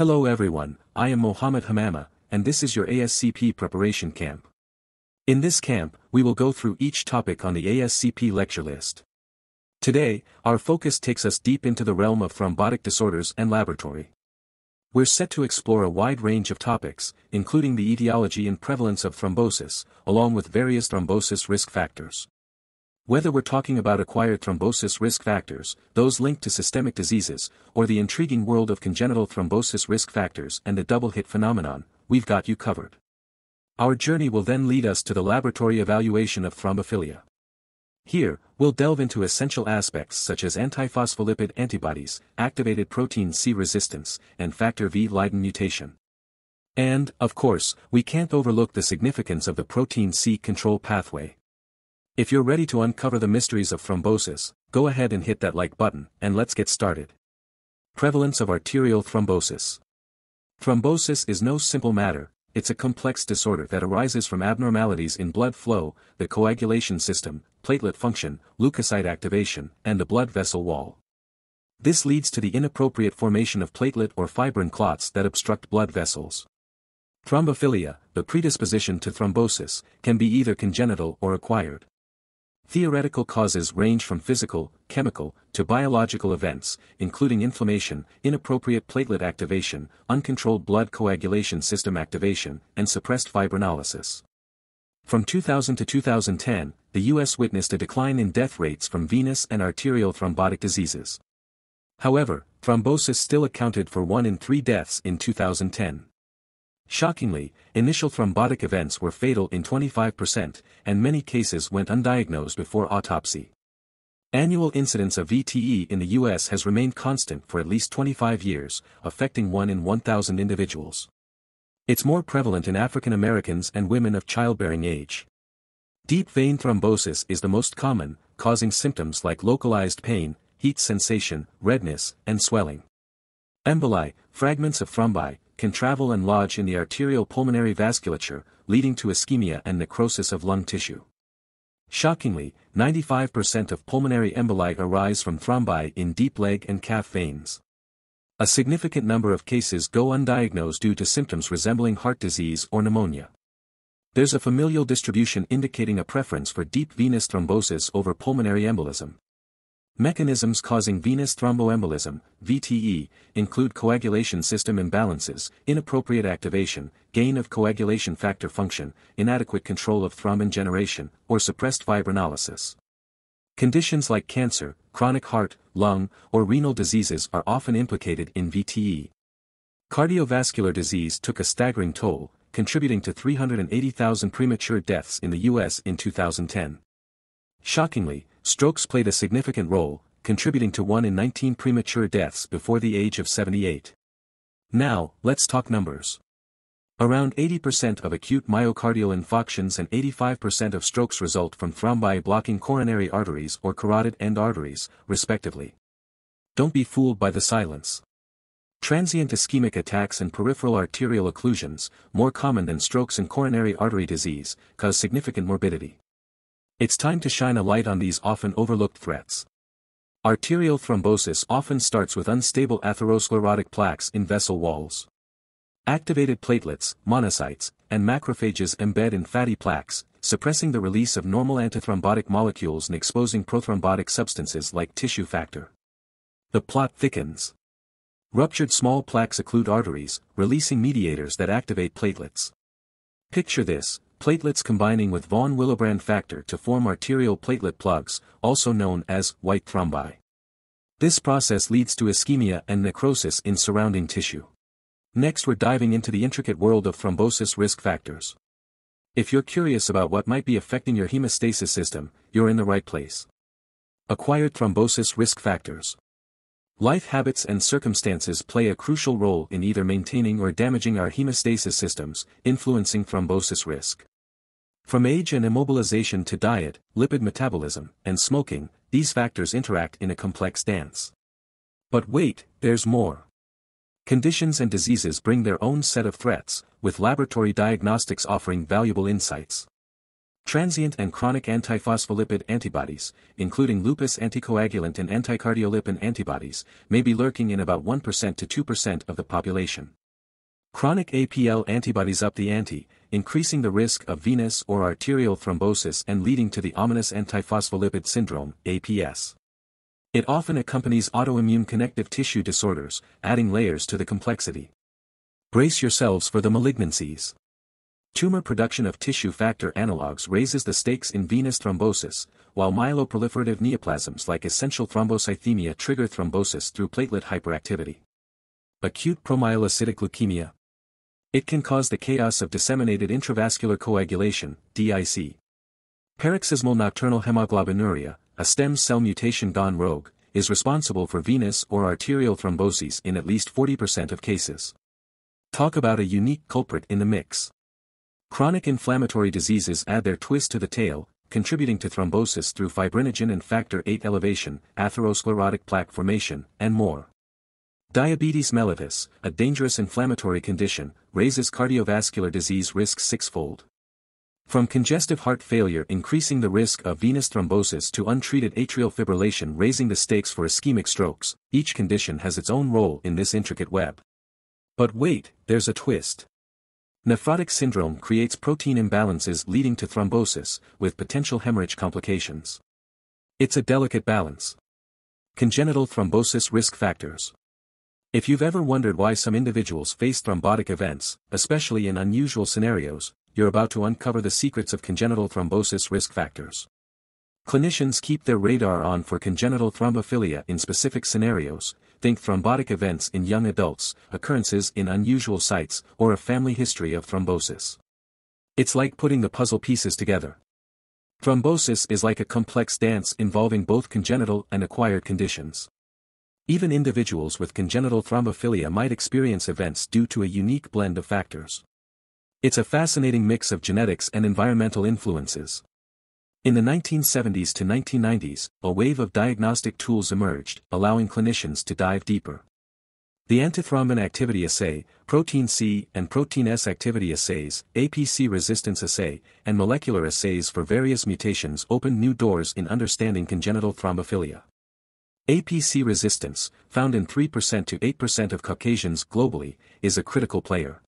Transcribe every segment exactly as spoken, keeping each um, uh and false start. Hello everyone, I am Mohammed Hamama, and this is your A S C P preparation camp. In this camp, we will go through each topic on the A S C P lecture list. Today, our focus takes us deep into the realm of thrombotic disorders and laboratory. We're set to explore a wide range of topics, including the etiology and prevalence of thrombosis, along with various thrombosis risk factors. Whether we're talking about acquired thrombosis risk factors, those linked to systemic diseases, or the intriguing world of congenital thrombosis risk factors and the double-hit phenomenon, we've got you covered. Our journey will then lead us to the laboratory evaluation of thrombophilia. Here, we'll delve into essential aspects such as antiphospholipid antibodies, activated protein C resistance, and factor V Leiden mutation. And, of course, we can't overlook the significance of the protein C control pathway. If you're ready to uncover the mysteries of thrombosis, go ahead and hit that like button, and let's get started. Prevalence of arterial thrombosis. Thrombosis is no simple matter, it's a complex disorder that arises from abnormalities in blood flow, the coagulation system, platelet function, leukocyte activation, and the blood vessel wall. This leads to the inappropriate formation of platelet or fibrin clots that obstruct blood vessels. Thrombophilia, the predisposition to thrombosis, can be either congenital or acquired. Theoretical causes range from physical, chemical, to biological events, including inflammation, inappropriate platelet activation, uncontrolled blood coagulation system activation, and suppressed fibrinolysis. From two thousand to two thousand ten, the U S witnessed a decline in death rates from venous and arterial thrombotic diseases. However, thrombosis still accounted for one in three deaths in two thousand ten. Shockingly, initial thrombotic events were fatal in twenty-five percent, and many cases went undiagnosed before autopsy. Annual incidence of V T E in the U S has remained constant for at least twenty-five years, affecting one in one thousand individuals. It's more prevalent in African Americans and women of childbearing age. Deep vein thrombosis is the most common, causing symptoms like localized pain, heat sensation, redness, and swelling. Emboli, fragments of thrombi, can travel and lodge in the arterial pulmonary vasculature, leading to ischemia and necrosis of lung tissue. Shockingly, ninety-five percent of pulmonary emboli arise from thrombi in deep leg and calf veins. A significant number of cases go undiagnosed due to symptoms resembling heart disease or pneumonia. There's a familial distribution indicating a preference for deep venous thrombosis over pulmonary embolism. Mechanisms causing venous thromboembolism, V T E, include coagulation system imbalances, inappropriate activation, gain of coagulation factor function, inadequate control of thrombin generation, or suppressed fibrinolysis. Conditions like cancer, chronic heart, lung, or renal diseases are often implicated in V T E. Cardiovascular disease took a staggering toll, contributing to three hundred eighty thousand premature deaths in the U S in two thousand ten. Shockingly, strokes played a significant role, contributing to one in nineteen premature deaths before the age of seventy-eight. Now, let's talk numbers. Around eighty percent of acute myocardial infarctions and eighty-five percent of strokes result from thrombi blocking coronary arteries or carotid end arteries, respectively. Don't be fooled by the silence. Transient ischemic attacks and peripheral arterial occlusions, more common than strokes and coronary artery disease, cause significant morbidity. It's time to shine a light on these often overlooked threats. Arterial thrombosis often starts with unstable atherosclerotic plaques in vessel walls. Activated platelets, monocytes, and macrophages embed in fatty plaques, suppressing the release of normal antithrombotic molecules and exposing prothrombotic substances like tissue factor. The plot thickens. Ruptured small plaques occlude arteries, releasing mediators that activate platelets. Picture this. Platelets combining with von Willebrand factor to form arterial platelet plugs, also known as white thrombi. This process leads to ischemia and necrosis in surrounding tissue. Next, we're diving into the intricate world of thrombosis risk factors. If you're curious about what might be affecting your hemostasis system, you're in the right place. Acquired thrombosis risk factors. Life habits and circumstances play a crucial role in either maintaining or damaging our hemostasis systems, influencing thrombosis risk. From age and immobilization to diet, lipid metabolism, and smoking, these factors interact in a complex dance. But wait, there's more. Conditions and diseases bring their own set of threats, with laboratory diagnostics offering valuable insights. Transient and chronic antiphospholipid antibodies, including lupus anticoagulant and anticardiolipin antibodies, may be lurking in about one percent to two percent of the population. Chronic A P L antibodies up the ante, increasing the risk of venous or arterial thrombosis and leading to the ominous antiphospholipid syndrome, A P S. It often accompanies autoimmune connective tissue disorders, adding layers to the complexity. Brace yourselves for the malignancies. Tumor production of tissue factor analogs raises the stakes in venous thrombosis, while myeloproliferative neoplasms like essential thrombocythemia trigger thrombosis through platelet hyperactivity. Acute promyelocytic leukemia. It can cause the chaos of disseminated intravascular coagulation, D I C. Paroxysmal nocturnal hemoglobinuria, a stem cell mutation gone rogue, is responsible for venous or arterial thromboses in at least forty percent of cases. Talk about a unique culprit in the mix. Chronic inflammatory diseases add their twist to the tale, contributing to thrombosis through fibrinogen and factor eight elevation, atherosclerotic plaque formation, and more. Diabetes mellitus, a dangerous inflammatory condition, raises cardiovascular disease risk sixfold. From congestive heart failure increasing the risk of venous thrombosis to untreated atrial fibrillation raising the stakes for ischemic strokes, each condition has its own role in this intricate web. But wait, there's a twist. Nephrotic syndrome creates protein imbalances leading to thrombosis, with potential hemorrhage complications. It's a delicate balance. Congenital thrombosis risk factors. If you've ever wondered why some individuals face thrombotic events, especially in unusual scenarios, you're about to uncover the secrets of congenital thrombosis risk factors. Clinicians keep their radar on for congenital thrombophilia in specific scenarios, think thrombotic events in young adults, occurrences in unusual sites, or a family history of thrombosis. It's like putting the puzzle pieces together. Thrombosis is like a complex dance involving both congenital and acquired conditions. Even individuals with congenital thrombophilia might experience events due to a unique blend of factors. It's a fascinating mix of genetics and environmental influences. In the nineteen seventies to nineteen nineties, a wave of diagnostic tools emerged, allowing clinicians to dive deeper. The antithrombin activity assay, protein C and protein S activity assays, A P C resistance assay, and molecular assays for various mutations opened new doors in understanding congenital thrombophilia. A P C resistance, found in three percent to eight percent of Caucasians globally, is a critical player.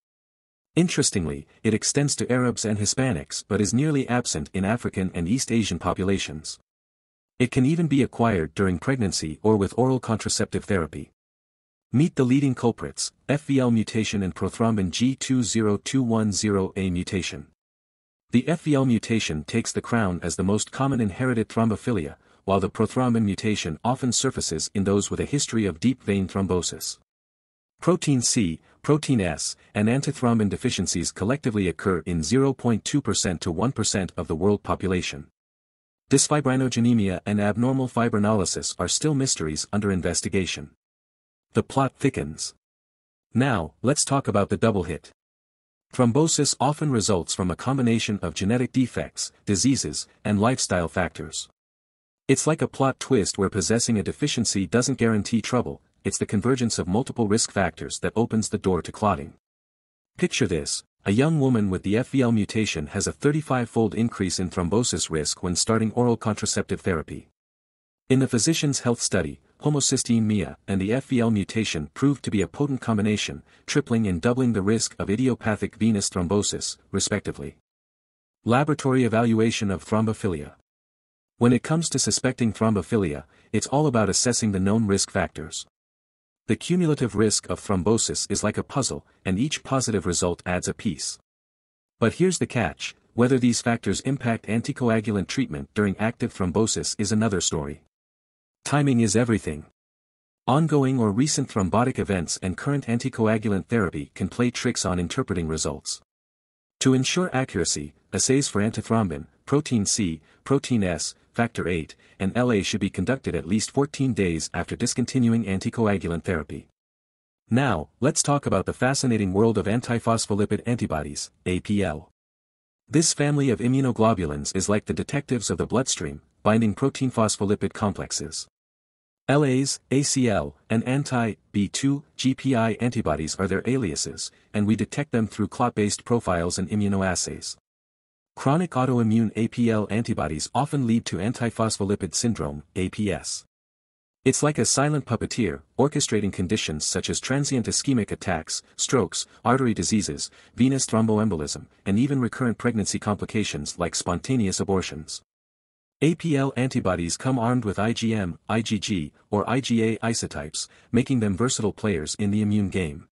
Interestingly, it extends to Arabs and Hispanics but is nearly absent in African and East Asian populations. It can even be acquired during pregnancy or with oral contraceptive therapy. Meet the leading culprits, F V L mutation and prothrombin G two zero two one zero A mutation. The F V L mutation takes the crown as the most common inherited thrombophilia, while the prothrombin mutation often surfaces in those with a history of deep vein thrombosis. Protein C, protein S, and antithrombin deficiencies collectively occur in zero point two percent to one percent of the world population. Dysfibrinogenemia and abnormal fibrinolysis are still mysteries under investigation. The plot thickens. Now, let's talk about the double hit. Thrombosis often results from a combination of genetic defects, diseases, and lifestyle factors. It's like a plot twist where possessing a deficiency doesn't guarantee trouble. It's the convergence of multiple risk factors that opens the door to clotting. Picture this, a young woman with the F V L mutation has a thirty-five-fold increase in thrombosis risk when starting oral contraceptive therapy. In the Physician's Health Study, homocysteamia and the F V L mutation proved to be a potent combination, tripling and doubling the risk of idiopathic venous thrombosis, respectively. Laboratory evaluation of thrombophilia. When it comes to suspecting thrombophilia, it's all about assessing the known risk factors. The cumulative risk of thrombosis is like a puzzle, and each positive result adds a piece. But here's the catch, whether these factors impact anticoagulant treatment during active thrombosis is another story. Timing is everything. Ongoing or recent thrombotic events and current anticoagulant therapy can play tricks on interpreting results. To ensure accuracy, assays for antithrombin, protein C, protein S, Factor eight, and L A should be conducted at least fourteen days after discontinuing anticoagulant therapy. Now, let's talk about the fascinating world of antiphospholipid antibodies, A P L. This family of immunoglobulins is like the detectives of the bloodstream, binding protein phospholipid complexes. L A's, A C L, and anti B two G P I antibodies are their aliases, and we detect them through clot-based profiles and immunoassays. Chronic autoimmune A P L antibodies often lead to antiphospholipid syndrome, A P S. It's like a silent puppeteer, orchestrating conditions such as transient ischemic attacks, strokes, artery diseases, venous thromboembolism, and even recurrent pregnancy complications like spontaneous abortions. A P L antibodies come armed with I g M, I g G, or I g A isotypes, making them versatile players in the immune game.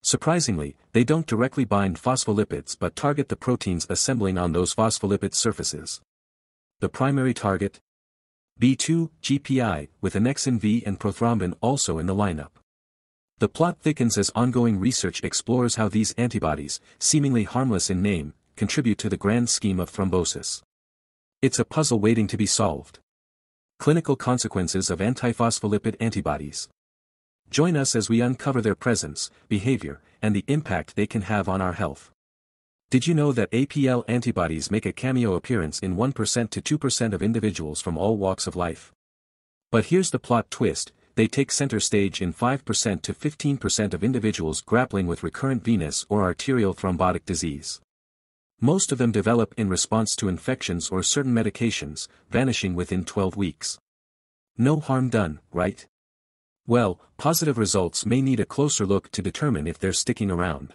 Surprisingly, they don't directly bind phospholipids but target the proteins assembling on those phospholipid surfaces. The primary target? B two G P I, with annexin V and prothrombin also in the lineup. The plot thickens as ongoing research explores how these antibodies, seemingly harmless in name, contribute to the grand scheme of thrombosis. It's a puzzle waiting to be solved. Clinical consequences of antiphospholipid antibodies. Join us as we uncover their presence, behavior, and the impact they can have on our health. Did you know that A P L antibodies make a cameo appearance in one percent to two percent of individuals from all walks of life? But here's the plot twist, they take center stage in five percent to fifteen percent of individuals grappling with recurrent venous or arterial thrombotic disease. Most of them develop in response to infections or certain medications, vanishing within twelve weeks. No harm done, right? Well, positive results may need a closer look to determine if they're sticking around.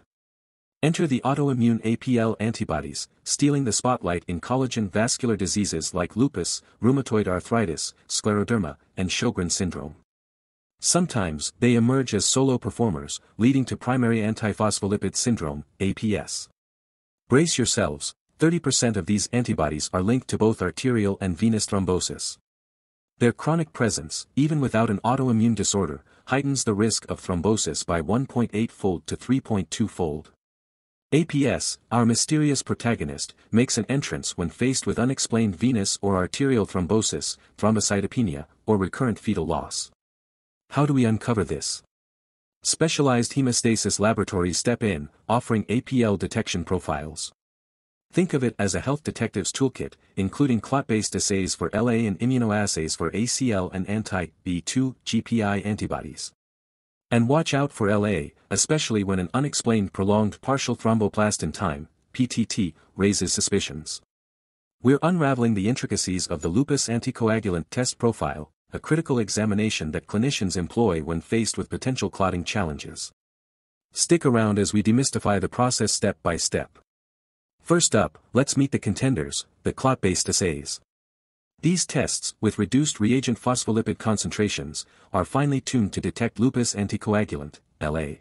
Enter the autoimmune A P L antibodies, stealing the spotlight in collagen vascular diseases like lupus, rheumatoid arthritis, scleroderma, and Sjogren's syndrome. Sometimes, they emerge as solo performers, leading to primary antiphospholipid syndrome, A P S. Brace yourselves, thirty percent of these antibodies are linked to both arterial and venous thrombosis. Their chronic presence, even without an autoimmune disorder, heightens the risk of thrombosis by one point eight fold to three point two fold. A P S, our mysterious protagonist, makes an entrance when faced with unexplained venous or arterial thrombosis, thrombocytopenia, or recurrent fetal loss. How do we uncover this? Specialized hemostasis laboratories step in, offering A P L detection profiles. Think of it as a health detective's toolkit, including clot-based assays for L A and immunoassays for A C L and anti B two G P I antibodies. And watch out for L A, especially when an unexplained prolonged partial thromboplastin time, P T T, raises suspicions. We're unraveling the intricacies of the lupus anticoagulant test profile, a critical examination that clinicians employ when faced with potential clotting challenges. Stick around as we demystify the process step by step. First up, let's meet the contenders, the clot-based assays. These tests, with reduced reagent phospholipid concentrations, are finely tuned to detect lupus anticoagulant, L A.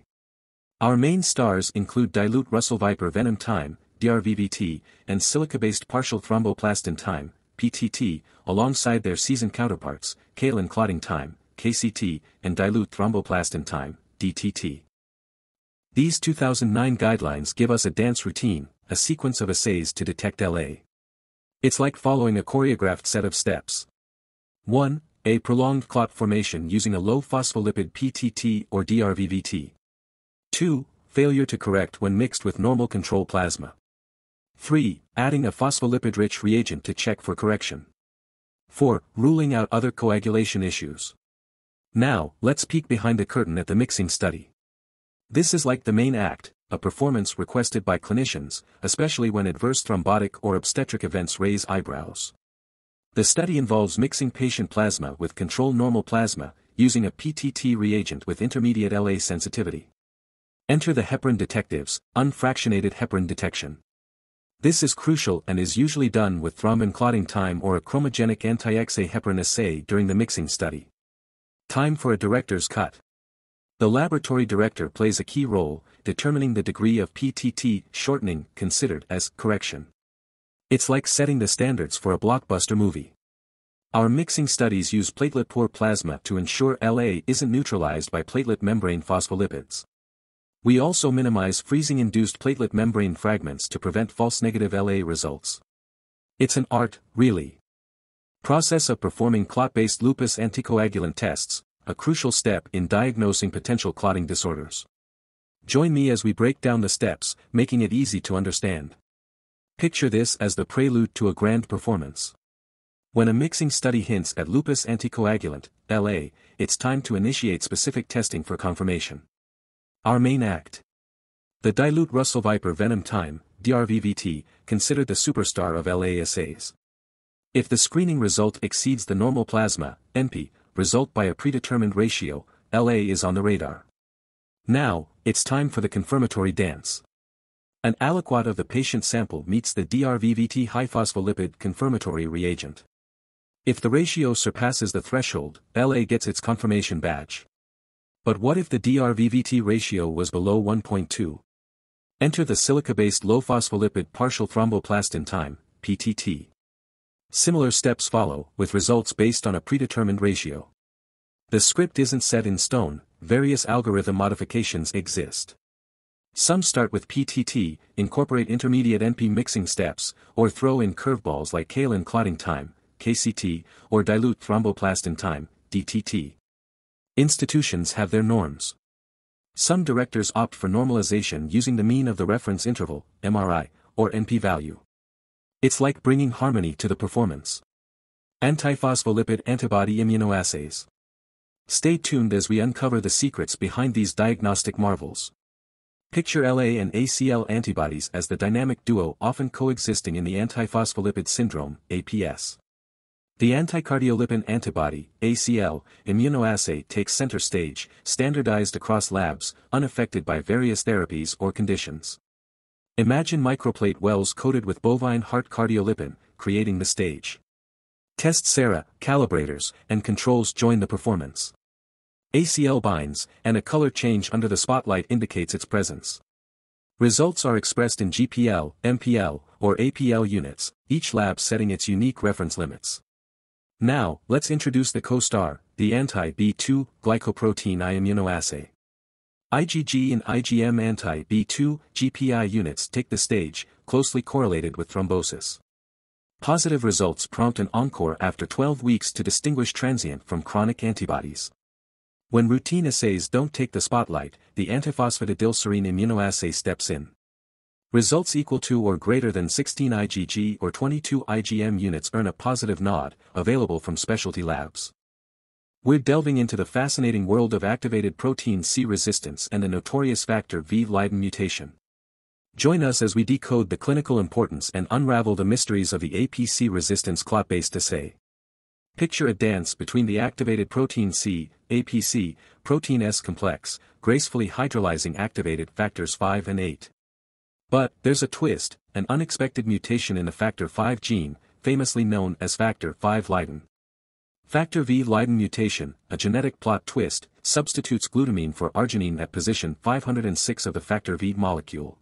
Our main stars include dilute Russell-Viper venom time, D R V V T, and silica-based partial thromboplastin time, P T T, alongside their seasoned counterparts, kaolin clotting time, K C T, and dilute thromboplastin time, D T T. These two thousand nine guidelines give us a dance routine, a sequence of assays to detect L A. It's like following a choreographed set of steps. one. A prolonged clot formation using a low phospholipid P T T or D R V V T. two. Failure to correct when mixed with normal control plasma. three. Adding a phospholipid-rich reagent to check for correction. four. Ruling out other coagulation issues. Now, let's peek behind the curtain at the mixing study. This is like the main act, a performance requested by clinicians, especially when adverse thrombotic or obstetric events raise eyebrows. The study involves mixing patient plasma with control normal plasma, using a P T T reagent with intermediate L A sensitivity. Enter the heparin detectives, unfractionated heparin detection. This is crucial and is usually done with thrombin clotting time or a chromogenic anti X A heparin assay during the mixing study. Time for a director's cut. The laboratory director plays a key role, determining the degree of P T T shortening considered as correction. It's like setting the standards for a blockbuster movie. Our mixing studies use platelet-poor plasma to ensure L A isn't neutralized by platelet membrane phospholipids. We also minimize freezing-induced platelet membrane fragments to prevent false negative L A results. It's an art, really. Process of performing clot-based lupus anticoagulant tests, a crucial step in diagnosing potential clotting disorders. Join me as we break down the steps, making it easy to understand. Picture this as the prelude to a grand performance. When a mixing study hints at lupus anticoagulant, L A, it's time to initiate specific testing for confirmation. Our main act. The dilute Russell-Viper venom time, D R V V T, considered the superstar of L A S As. If the screening result exceeds the normal plasma, N P, result by a predetermined ratio, L A is on the radar. Now, it's time for the confirmatory dance. An aliquot of the patient sample meets the D R V V T high phospholipid confirmatory reagent. If the ratio surpasses the threshold, L A gets its confirmation badge. But what if the D R V V T ratio was below one point two? Enter the silica-based low phospholipid partial thromboplastin time, P T T. Similar steps follow, with results based on a predetermined ratio. The script isn't set in stone, various algorithm modifications exist. Some start with P T T, incorporate intermediate N P mixing steps, or throw in curveballs like kaolin clotting time, K C T, or dilute thromboplastin time, D T T. Institutions have their norms. Some directors opt for normalization using the mean of the reference interval, M R I, or N P value. It's like bringing harmony to the performance. Antiphospholipid antibody immunoassays. Stay tuned as we uncover the secrets behind these diagnostic marvels. Picture L A and A C L antibodies as the dynamic duo often coexisting in the antiphospholipid syndrome, A P S. The anticardiolipin antibody, A C L, immunoassay takes center stage, standardized across labs, unaffected by various therapies or conditions. Imagine microplate wells coated with bovine heart cardiolipin, creating the stage. Test sera, calibrators, and controls join the performance. A C L binds, and a color change under the spotlight indicates its presence. Results are expressed in G P L, M P L, or A P L units, each lab setting its unique reference limits. Now, let's introduce the co-star, the anti B two glycoprotein I immunoassay. I G G and I G M anti B two G P I units take the stage, closely correlated with thrombosis. Positive results prompt an encore after twelve weeks to distinguish transient from chronic antibodies. When routine assays don't take the spotlight, the antiphosphatidylserine immunoassay steps in. Results equal to or greater than sixteen I G G or twenty-two I G M units earn a positive nod, available from specialty labs. We're delving into the fascinating world of activated protein C resistance and the notorious factor V Leiden mutation. Join us as we decode the clinical importance and unravel the mysteries of the A P C resistance clot-based assay. Picture a dance between the activated protein C, A P C, protein S complex, gracefully hydrolyzing activated factors five and eight. But, there's a twist, an unexpected mutation in the factor five gene, famously known as factor five Leiden. Factor V Leiden mutation, a genetic plot twist, substitutes glutamine for arginine at position five hundred six of the factor V molecule.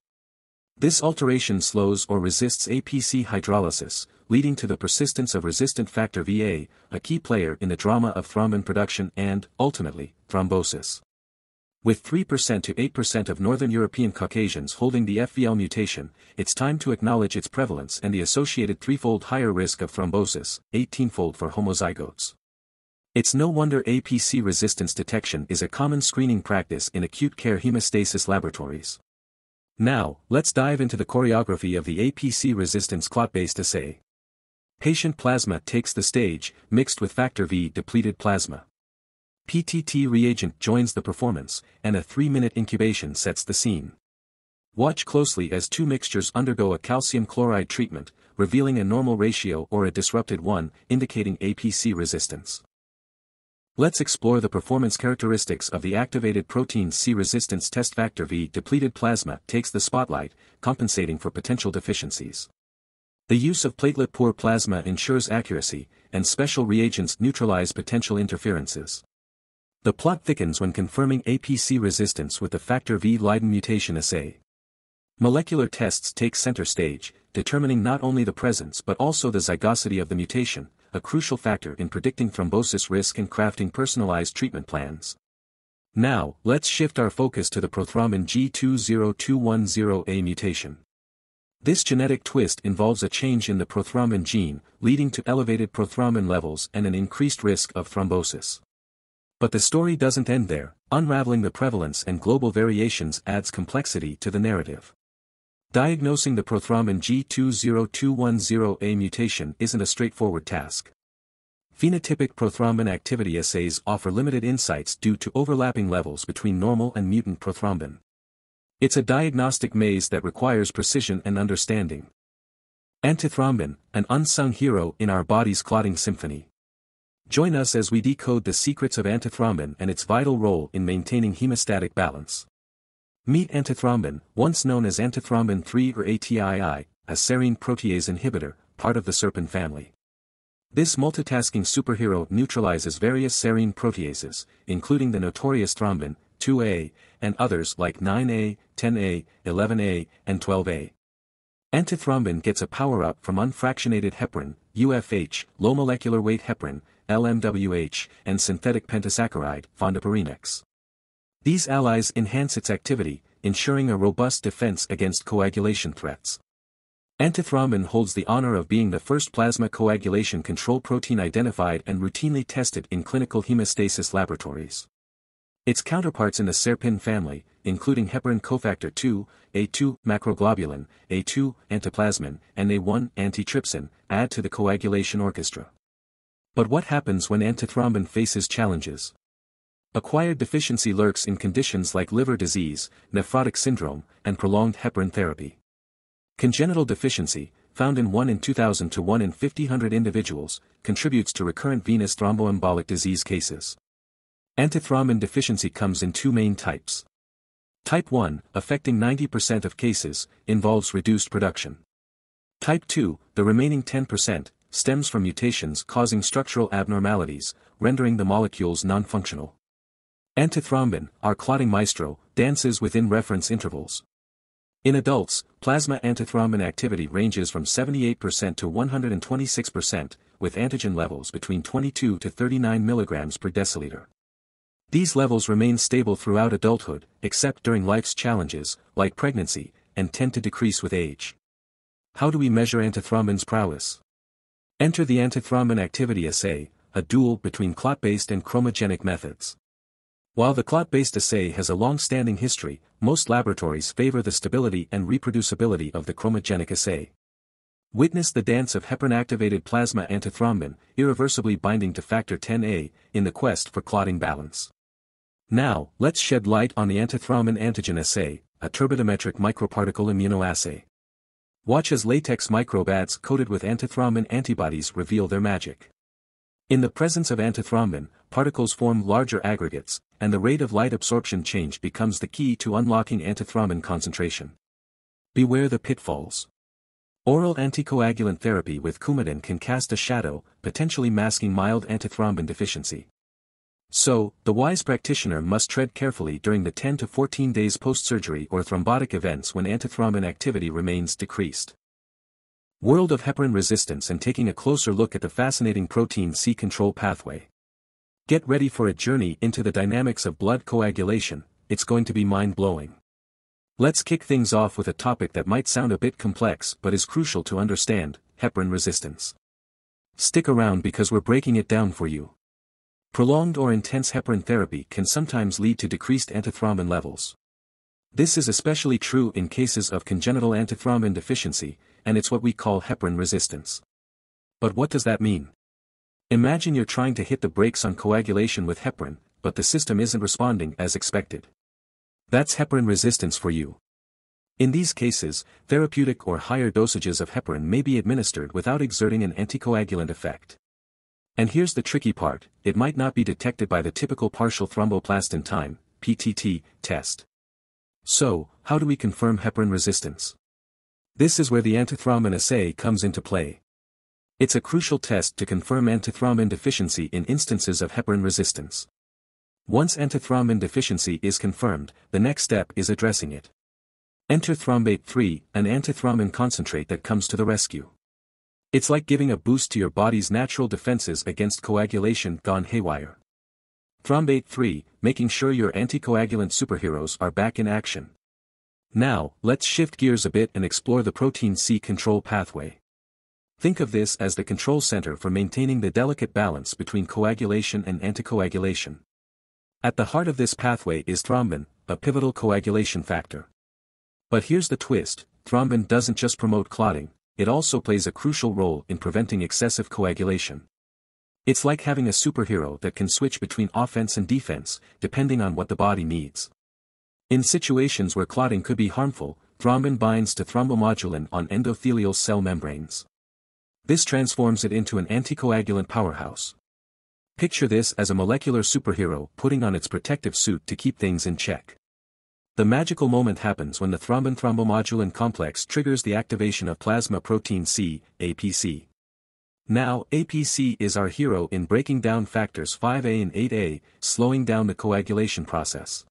This alteration slows or resists A P C hydrolysis, leading to the persistence of resistant factor V A, a key player in the drama of thrombin production and, ultimately, thrombosis. With three percent to eight percent of Northern European Caucasians holding the F V L mutation, it's time to acknowledge its prevalence and the associated threefold higher risk of thrombosis, eighteenfold for homozygotes. It's no wonder A P C resistance detection is a common screening practice in acute care hemostasis laboratories. Now, let's dive into the choreography of the A P C resistance clot-based assay. Patient plasma takes the stage, mixed with factor V depleted plasma. P T T reagent joins the performance, and a three minute incubation sets the scene. Watch closely as two mixtures undergo a calcium chloride treatment, revealing a normal ratio or a disrupted one, indicating A P C resistance. Let's explore the performance characteristics of the activated protein C resistance test. Factor V depleted plasma takes the spotlight, compensating for potential deficiencies. The use of platelet-poor plasma ensures accuracy, and special reagents neutralize potential interferences. The plot thickens when confirming A P C resistance with the factor V Leiden mutation assay. Molecular tests take center stage, determining not only the presence but also the zygosity of the mutation, a crucial factor in predicting thrombosis risk and crafting personalized treatment plans. Now, let's shift our focus to the prothrombin G two zero two one zero A mutation. This genetic twist involves a change in the prothrombin gene, leading to elevated prothrombin levels and an increased risk of thrombosis. But the story doesn't end there. Unraveling the prevalence and global variations adds complexity to the narrative. Diagnosing the prothrombin G two zero two one zero A mutation isn't a straightforward task. Phenotypic prothrombin activity assays offer limited insights due to overlapping levels between normal and mutant prothrombin. It's a diagnostic maze that requires precision and understanding. Antithrombin, an unsung hero in our body's clotting symphony. Join us as we decode the secrets of antithrombin and its vital role in maintaining hemostatic balance. Meet antithrombin, once known as antithrombin three or A T I I I, a serine protease inhibitor, part of the serpin family. This multitasking superhero neutralizes various serine proteases, including the notorious thrombin, two A, and others like nine A, ten A, eleven A, and twelve A. Antithrombin gets a power-up from unfractionated heparin, U F H, low molecular weight heparin, L M W H, and synthetic pentasaccharide, fondaparinux. These allies enhance its activity, ensuring a robust defense against coagulation threats. Antithrombin holds the honor of being the first plasma coagulation control protein identified and routinely tested in clinical hemostasis laboratories. Its counterparts in the serpin family, including heparin cofactor two, A two macroglobulin, A two antiplasmin, and A one antitrypsin, add to the coagulation orchestra. But what happens when antithrombin faces challenges? Acquired deficiency lurks in conditions like liver disease, nephrotic syndrome, and prolonged heparin therapy. Congenital deficiency, found in one in two thousand to one in fifteen hundred individuals, contributes to recurrent venous thromboembolic disease cases. Antithrombin deficiency comes in two main types. Type one, affecting ninety percent of cases, involves reduced production. Type two, the remaining ten percent, stems from mutations causing structural abnormalities, rendering the molecules non-functional. Antithrombin, our clotting maestro, dances within reference intervals. In adults, plasma antithrombin activity ranges from seventy-eight percent to one hundred twenty-six percent, with antigen levels between twenty-two to thirty-nine mg per deciliter. These levels remain stable throughout adulthood, except during life's challenges, like pregnancy, and tend to decrease with age. How do we measure antithrombin's prowess? Enter the antithrombin activity assay, a duel between clot-based and chromogenic methods. While the clot-based assay has a long-standing history, most laboratories favor the stability and reproducibility of the chromogenic assay. Witness the dance of heparin-activated plasma antithrombin, irreversibly binding to factor ten A, in the quest for clotting balance. Now, let's shed light on the antithrombin antigen assay, a turbidimetric microparticle immunoassay. Watch as latex microbats coated with antithrombin antibodies reveal their magic. In the presence of antithrombin, particles form larger aggregates, and the rate of light absorption change becomes the key to unlocking antithrombin concentration. Beware the pitfalls. Oral anticoagulant therapy with Coumadin can cast a shadow, potentially masking mild antithrombin deficiency. So, the wise practitioner must tread carefully during the ten to fourteen days post-surgery or thrombotic events when antithrombin activity remains decreased. World of heparin resistance and taking a closer look at the fascinating protein C control pathway. Get ready for a journey into the dynamics of blood coagulation, it's going to be mind-blowing. Let's kick things off with a topic that might sound a bit complex but is crucial to understand, heparin resistance. Stick around because we're breaking it down for you. Prolonged or intense heparin therapy can sometimes lead to decreased antithrombin levels. This is especially true in cases of congenital antithrombin deficiency, and it's what we call heparin resistance. But what does that mean? Imagine you're trying to hit the brakes on coagulation with heparin, but the system isn't responding as expected. That's heparin resistance for you. In these cases, therapeutic or higher dosages of heparin may be administered without exerting an anticoagulant effect. And here's the tricky part, it might not be detected by the typical partial thromboplastin time, P T T, test. So, how do we confirm heparin resistance? This is where the antithrombin assay comes into play. It's a crucial test to confirm antithrombin deficiency in instances of heparin resistance. Once antithrombin deficiency is confirmed, the next step is addressing it. Enter Thrombate three, an antithrombin concentrate that comes to the rescue. It's like giving a boost to your body's natural defenses against coagulation gone haywire. Thrombate three, making sure your anticoagulant superheroes are back in action. Now, let's shift gears a bit and explore the protein C control pathway. Think of this as the control center for maintaining the delicate balance between coagulation and anticoagulation. At the heart of this pathway is thrombin, a pivotal coagulation factor. But here's the twist, thrombin doesn't just promote clotting. It also plays a crucial role in preventing excessive coagulation. It's like having a superhero that can switch between offense and defense, depending on what the body needs. In situations where clotting could be harmful, thrombin binds to thrombomodulin on endothelial cell membranes. This transforms it into an anticoagulant powerhouse. Picture this as a molecular superhero putting on its protective suit to keep things in check. The magical moment happens when the thrombin-thrombomodulin complex triggers the activation of plasma protein C, A P C. Now, A P C is our hero in breaking down factors five A and eight A, slowing down the coagulation process.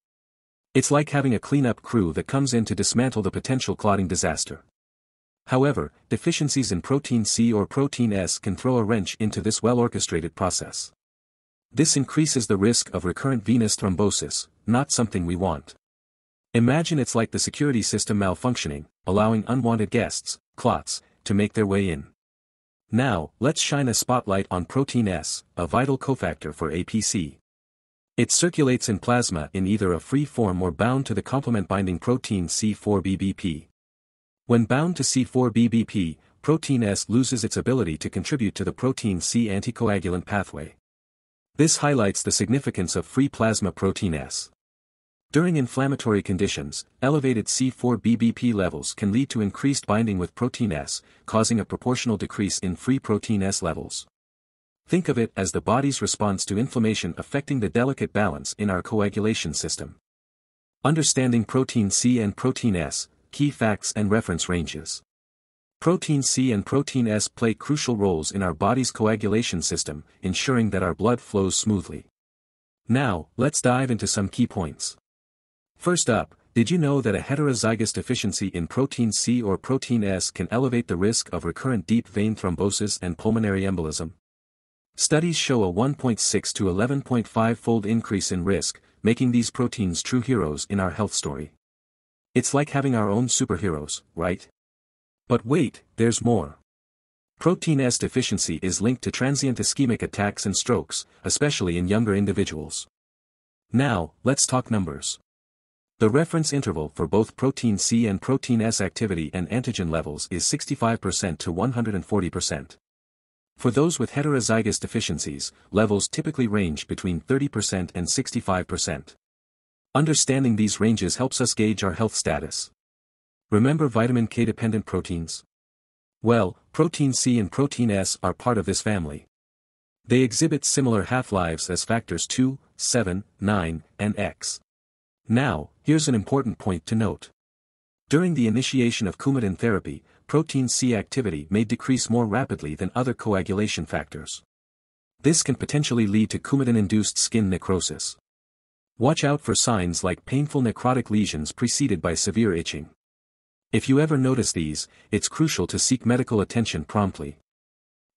It's like having a cleanup crew that comes in to dismantle the potential clotting disaster. However, deficiencies in protein C or protein S can throw a wrench into this well-orchestrated process. This increases the risk of recurrent venous thrombosis, not something we want. Imagine it's like the security system malfunctioning, allowing unwanted guests, clots, to make their way in. Now, let's shine a spotlight on protein S, a vital cofactor for A P C. It circulates in plasma in either a free form or bound to the complement-binding protein C four B B P. When bound to C four B B P, protein S loses its ability to contribute to the protein C anticoagulant pathway. This highlights the significance of free plasma protein S. During inflammatory conditions, elevated C four B B P levels can lead to increased binding with protein S, causing a proportional decrease in free protein S levels. Think of it as the body's response to inflammation affecting the delicate balance in our coagulation system. Understanding protein C and protein S, key facts and reference ranges. Protein C and protein S play crucial roles in our body's coagulation system, ensuring that our blood flows smoothly. Now, let's dive into some key points. First up, did you know that a heterozygous deficiency in protein C or protein S can elevate the risk of recurrent deep vein thrombosis and pulmonary embolism? Studies show a one point six to eleven point five fold increase in risk, making these proteins true heroes in our health story. It's like having our own superheroes, right? But wait, there's more. Protein S deficiency is linked to transient ischemic attacks and strokes, especially in younger individuals. Now, let's talk numbers. The reference interval for both protein C and protein S activity and antigen levels is sixty-five percent to one hundred forty percent. For those with heterozygous deficiencies, levels typically range between thirty percent and sixty-five percent. Understanding these ranges helps us gauge our health status. Remember vitamin K-dependent proteins? Well, protein C and protein S are part of this family. They exhibit similar half-lives as factors two, seven, nine, and ten. Now, here's an important point to note. During the initiation of Coumadin therapy, protein C activity may decrease more rapidly than other coagulation factors. This can potentially lead to Coumadin-induced skin necrosis. Watch out for signs like painful necrotic lesions preceded by severe itching. If you ever notice these, it's crucial to seek medical attention promptly.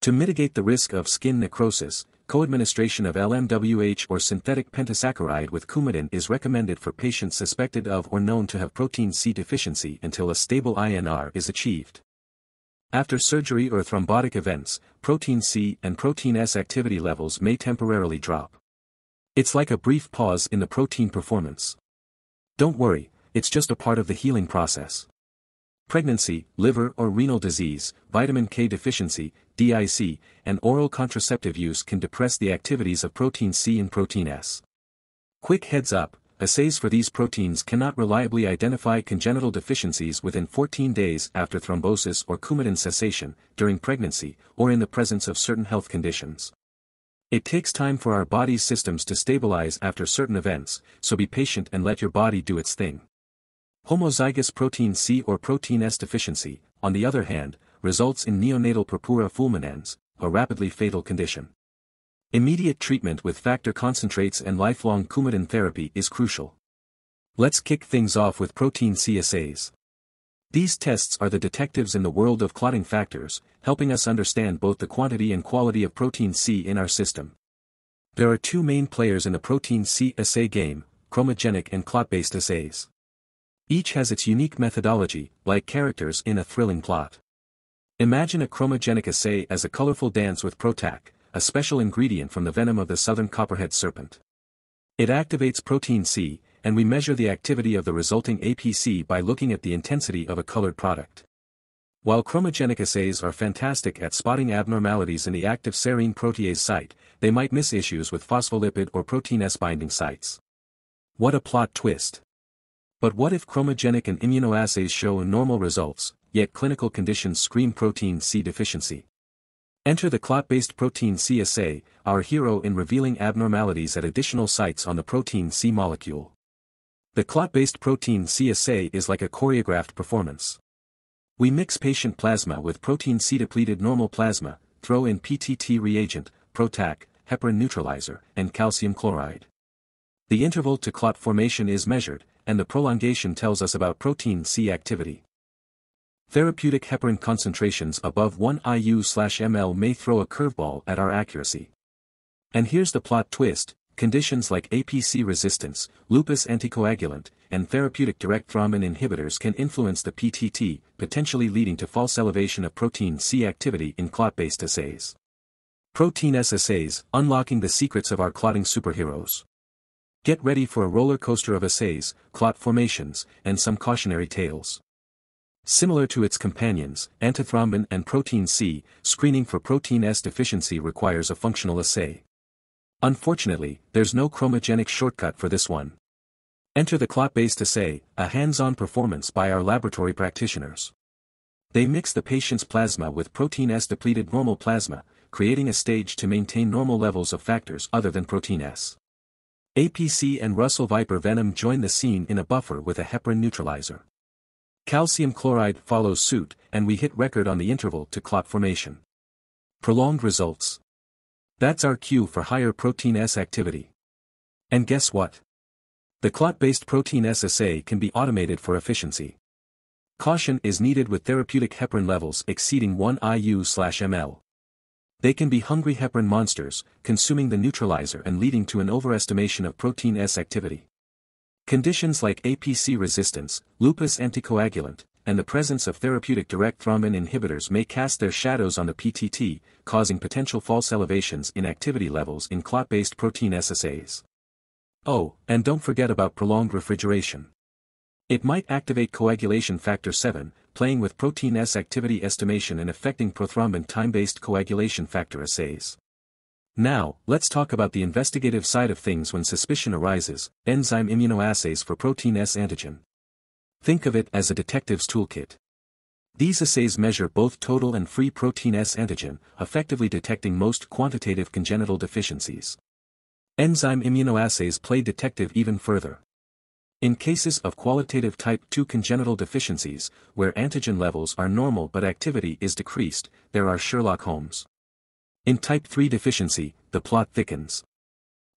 To mitigate the risk of skin necrosis, co-administration of L M W H or synthetic pentasaccharide with Coumadin is recommended for patients suspected of or known to have protein C deficiency until a stable I N R is achieved. After surgery or thrombotic events, protein C and protein S activity levels may temporarily drop. It's like a brief pause in the protein performance. Don't worry, it's just a part of the healing process. Pregnancy, liver or renal disease, vitamin K deficiency, D I C, and oral contraceptive use can depress the activities of protein C and protein S. Quick heads up, assays for these proteins cannot reliably identify congenital deficiencies within fourteen days after thrombosis or Coumadin cessation, during pregnancy, or in the presence of certain health conditions. It takes time for our body's systems to stabilize after certain events, so be patient and let your body do its thing. Homozygous protein C or protein S deficiency, on the other hand, results in neonatal purpura fulminans, a rapidly fatal condition. Immediate treatment with factor concentrates and lifelong Coumadin therapy is crucial. Let's kick things off with protein C assays. These tests are the detectives in the world of clotting factors, helping us understand both the quantity and quality of protein C in our system. There are two main players in the protein C assay game, chromogenic and clot-based assays. Each has its unique methodology, like characters in a thrilling plot. Imagine a chromogenic assay as a colorful dance with ProTAC, a special ingredient from the venom of the southern copperhead serpent. It activates protein C, and we measure the activity of the resulting A P C by looking at the intensity of a colored product. While chromogenic assays are fantastic at spotting abnormalities in the active serine protease site, they might miss issues with phospholipid or protein S binding sites. What a plot twist! But what if chromogenic and immunoassays show normal results, yet clinical conditions scream protein C deficiency? Enter the clot-based protein C assay, our hero in revealing abnormalities at additional sites on the protein C molecule. The clot-based protein C assay is like a choreographed performance. We mix patient plasma with protein C-depleted normal plasma, throw in P T T reagent, ProTAC, heparin neutralizer, and calcium chloride. The interval to clot formation is measured, and the prolongation tells us about protein C activity. Therapeutic heparin concentrations above one I U per ml may throw a curveball at our accuracy. And here's the plot twist: conditions like A P C resistance, lupus anticoagulant, and therapeutic direct thrombin inhibitors can influence the P T T, potentially leading to false elevation of protein C activity in clot-based assays. Protein S assays, unlocking the secrets of our clotting superheroes. Get ready for a roller coaster of assays, clot formations, and some cautionary tales. Similar to its companions, antithrombin and protein C, screening for protein S deficiency requires a functional assay. Unfortunately, there's no chromogenic shortcut for this one. Enter the clot-based assay, a hands-on performance by our laboratory practitioners. They mix the patient's plasma with protein S-depleted normal plasma, creating a stage to maintain normal levels of factors other than protein S. A P C and Russell viper venom join the scene in a buffer with a heparin neutralizer. Calcium chloride follows suit, and we hit record on the interval to clot formation. Prolonged results. That's our cue for higher protein S activity. And guess what? The clot-based protein S assay can be automated for efficiency. Caution is needed with therapeutic heparin levels exceeding one I U per ml. They can be hungry heparin monsters, consuming the neutralizer and leading to an overestimation of protein S activity. Conditions like A P C resistance, lupus anticoagulant, and the presence of therapeutic direct thrombin inhibitors may cast their shadows on the P T T, causing potential false elevations in activity levels in clot-based protein S assays. Oh, and don't forget about prolonged refrigeration. It might activate coagulation factor seven, playing with protein S activity estimation and affecting prothrombin time-based coagulation factor assays. Now, let's talk about the investigative side of things when suspicion arises, enzyme immunoassays for protein S antigen. Think of it as a detective's toolkit. These assays measure both total and free protein S antigen, effectively detecting most quantitative congenital deficiencies. Enzyme immunoassays play detective even further. In cases of qualitative type two congenital deficiencies, where antigen levels are normal but activity is decreased, there are Sherlock Holmes. In type three deficiency, the plot thickens.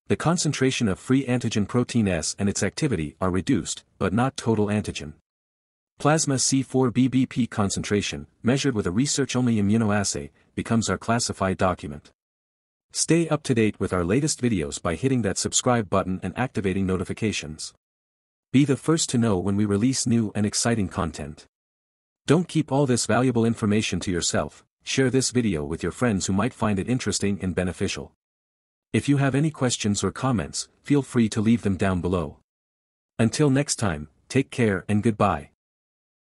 The concentration of free antigen protein S and its activity are reduced, but not total antigen. Plasma C four B B P concentration, measured with a research-only immunoassay, becomes our classified document. Stay up to date with our latest videos by hitting that subscribe button and activating notifications. Be the first to know when we release new and exciting content. Don't keep all this valuable information to yourself. Share this video with your friends who might find it interesting and beneficial. If you have any questions or comments, feel free to leave them down below. Until next time, take care and goodbye.